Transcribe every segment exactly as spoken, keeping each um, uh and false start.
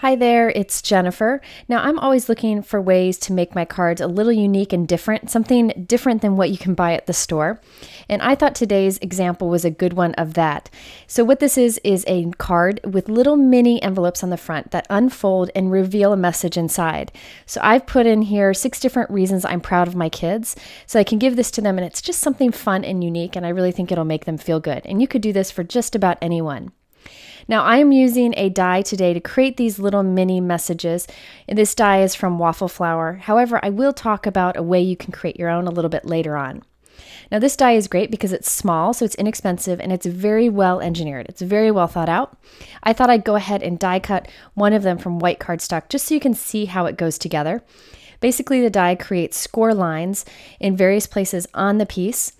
Hi there, it's Jennifer. Now I'm always looking for ways to make my cards a little unique and different, something different than what you can buy at the store. And I thought today's example was a good one of that. So what this is, is a card with little mini envelopes on the front that unfold and reveal a message inside. So I've put in here six different reasons I'm proud of my kids. So I can give this to them and it's just something fun and unique and I really think it'll make them feel good. And you could do this for just about anyone. Now I am using a die today to create these little mini messages. This die is from Waffle Flower. However, I will talk about a way you can create your own a little bit later on. Now this die is great because it's small, so it's inexpensive, and it's very well engineered. It's very well thought out. I thought I'd go ahead and die cut one of them from white cardstock just so you can see how it goes together. Basically, the die creates score lines in various places on the piece.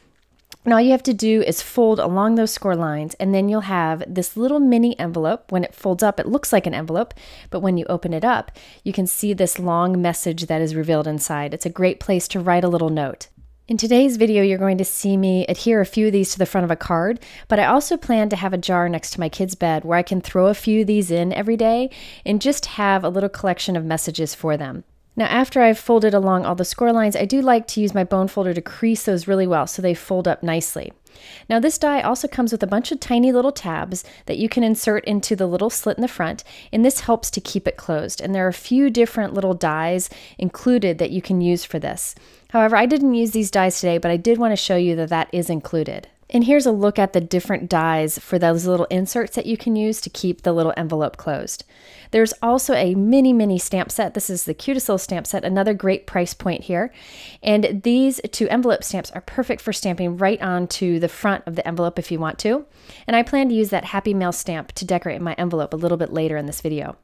And all you have to do is fold along those score lines, and then you'll have this little mini envelope. When it folds up, it looks like an envelope, but when you open it up, you can see this long message that is revealed inside. It's a great place to write a little note. In today's video, you're going to see me adhere a few of these to the front of a card, but I also plan to have a jar next to my kid's bed where I can throw a few of these in every day and just have a little collection of messages for them. Now after I've folded along all the score lines, I do like to use my bone folder to crease those really well so they fold up nicely. Now this die also comes with a bunch of tiny little tabs that you can insert into the little slit in the front, and this helps to keep it closed. And there are a few different little dies included that you can use for this. However, I didn't use these dies today, but I did want to show you that that is included. And here's a look at the different dies for those little inserts that you can use to keep the little envelope closed. There's also a mini, mini stamp set. This is the cutest little stamp set, another great price point here. And these two envelope stamps are perfect for stamping right onto the front of the envelope if you want to. And I plan to use that Happy Mail stamp to decorate my envelope a little bit later in this video.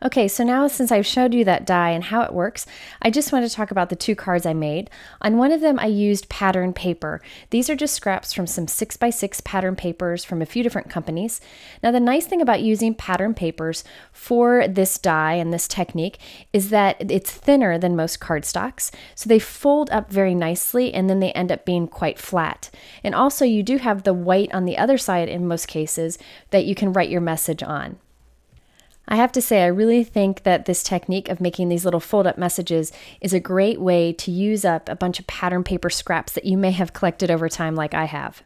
Okay, so now since I've showed you that die and how it works, I just want to talk about the two cards I made. On one of them, I used pattern paper. These are just scraps from some six by six pattern papers from a few different companies. Now, the nice thing about using pattern papers for this die and this technique is that it's thinner than most cardstocks, so they fold up very nicely and then they end up being quite flat. And also, you do have the white on the other side in most cases that you can write your message on. I have to say, I really think that this technique of making these little fold-up messages is a great way to use up a bunch of pattern paper scraps that you may have collected over time like I have.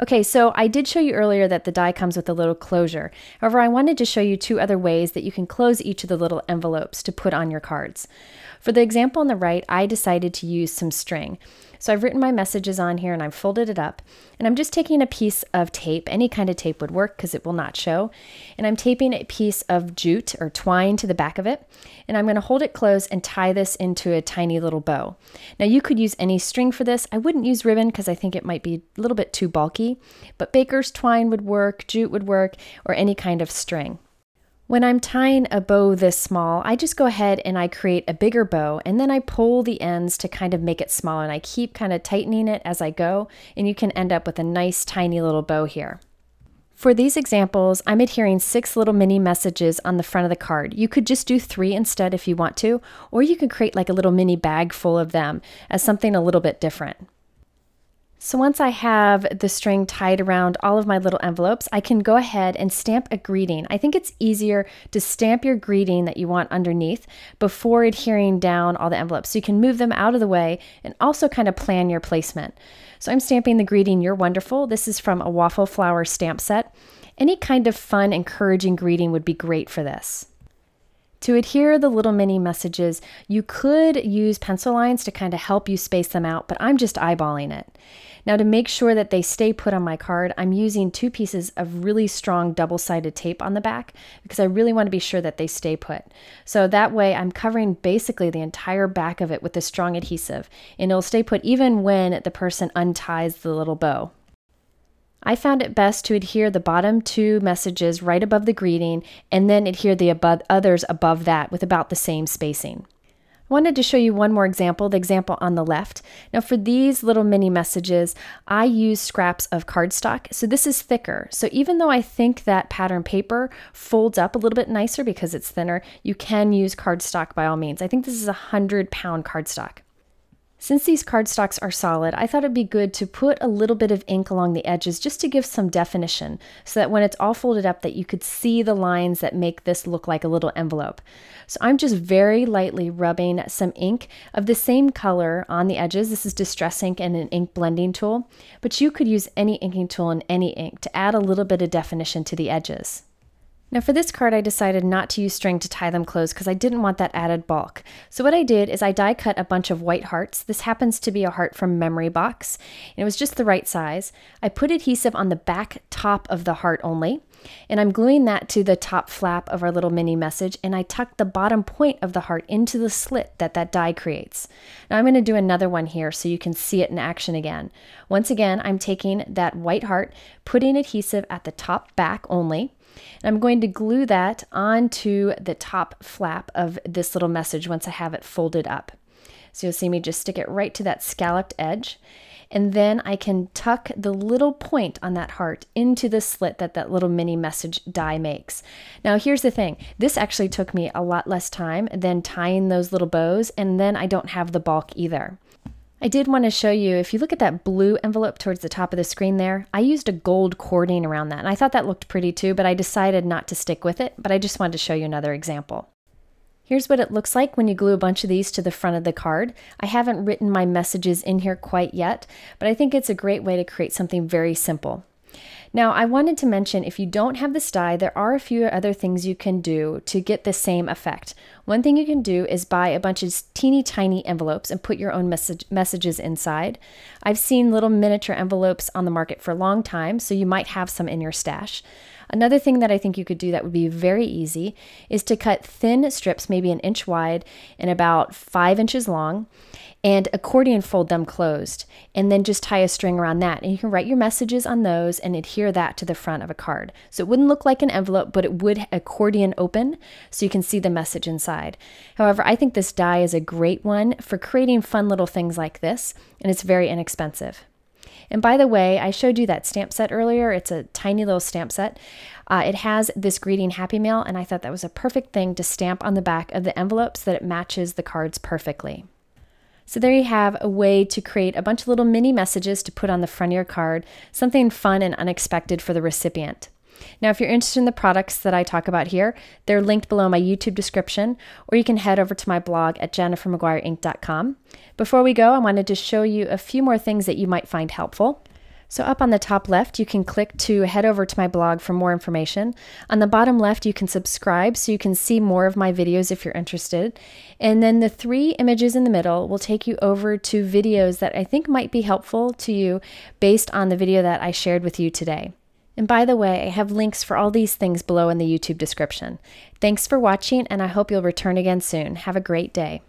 Okay, so I did show you earlier that the die comes with a little closure. However, I wanted to show you two other ways that you can close each of the little envelopes to put on your cards. For the example on the right, I decided to use some string. So I've written my messages on here and I've folded it up, and I'm just taking a piece of tape. Any kind of tape would work because it will not show. And I'm taping a piece of jute or twine to the back of it, and I'm going to hold it close and tie this into a tiny little bow. Now you could use any string for this. I wouldn't use ribbon because I think it might be a little bit too bulky, but baker's twine would work, jute would work, or any kind of string. When I'm tying a bow this small, I just go ahead and I create a bigger bow, and then I pull the ends to kind of make it smaller, and I keep kind of tightening it as I go, and you can end up with a nice tiny little bow here. For these examples, I'm adhering six little mini messages on the front of the card. You could just do three instead if you want to, or you could create like a little mini bag full of them as something a little bit different. So once I have the string tied around all of my little envelopes, I can go ahead and stamp a greeting. I think it's easier to stamp your greeting that you want underneath before adhering down all the envelopes. So you can move them out of the way and also kind of plan your placement. So I'm stamping the greeting, "You're wonderful." This is from a Waffle Flower stamp set. Any kind of fun, encouraging greeting would be great for this. To adhere the little mini messages, you could use pencil lines to kind of help you space them out, but I'm just eyeballing it. Now to make sure that they stay put on my card, I'm using two pieces of really strong double-sided tape on the back because I really want to be sure that they stay put. So that way I'm covering basically the entire back of it with a strong adhesive, and it'll stay put even when the person unties the little bow. I found it best to adhere the bottom two messages right above the greeting and then adhere the above others above that with about the same spacing. I wanted to show you one more example, the example on the left. Now for these little mini messages, I use scraps of cardstock, so this is thicker. So even though I think that pattern paper folds up a little bit nicer because it's thinner, you can use cardstock by all means. I think this is a one hundred pound cardstock. Since these cardstocks are solid, I thought it'd be good to put a little bit of ink along the edges just to give some definition so that when it's all folded up that you could see the lines that make this look like a little envelope. So I'm just very lightly rubbing some ink of the same color on the edges. This is Distress Ink and an ink blending tool, but you could use any inking tool and any ink to add a little bit of definition to the edges. Now for this card, I decided not to use string to tie them closed because I didn't want that added bulk. So what I did is I die cut a bunch of white hearts. This happens to be a heart from Memory Box, and it was just the right size. I put adhesive on the back top of the heart only, and I'm gluing that to the top flap of our little mini message, and I tuck the bottom point of the heart into the slit that that die creates. Now I'm going to do another one here so you can see it in action again. Once again, I'm taking that white heart, putting adhesive at the top back only, and I'm going to glue that onto the top flap of this little message once I have it folded up. So you'll see me just stick it right to that scalloped edge, and then I can tuck the little point on that heart into the slit that that little mini message die makes. Now here's the thing, this actually took me a lot less time than tying those little bows, and then I don't have the bulk either. I did want to show you, if you look at that blue envelope towards the top of the screen there, I used a gold cording around that, and I thought that looked pretty too, but I decided not to stick with it, but I just wanted to show you another example. Here's what it looks like when you glue a bunch of these to the front of the card. I haven't written my messages in here quite yet, but I think it's a great way to create something very simple. Now, I wanted to mention, if you don't have this die, there are a few other things you can do to get the same effect. One thing you can do is buy a bunch of teeny tiny envelopes and put your own message, messages inside. I've seen little miniature envelopes on the market for a long time, so you might have some in your stash. Another thing that I think you could do that would be very easy is to cut thin strips, maybe an inch wide and about five inches long, and accordion fold them closed, and then just tie a string around that. And you can write your messages on those and adhere that to the front of a card. So it wouldn't look like an envelope, but it would accordion open so you can see the message inside. However, I think this die is a great one for creating fun little things like this, and it's very inexpensive. And by the way, I showed you that stamp set earlier. It's a tiny little stamp set. Uh, it has this greeting Happy Mail, and I thought that was a perfect thing to stamp on the back of the envelope so that it matches the cards perfectly. So there you have a way to create a bunch of little mini messages to put on the front of your card, something fun and unexpected for the recipient. Now, if you're interested in the products that I talk about here, they're linked below my YouTube description, or you can head over to my blog at jennifer mcguire ink dot com. Before we go, I wanted to show you a few more things that you might find helpful. So up on the top left, you can click to head over to my blog for more information. On the bottom left, you can subscribe so you can see more of my videos if you're interested. And then the three images in the middle will take you over to videos that I think might be helpful to you based on the video that I shared with you today. And by the way, I have links for all these things below in the YouTube description. Thanks for watching, and I hope you'll return again soon. Have a great day.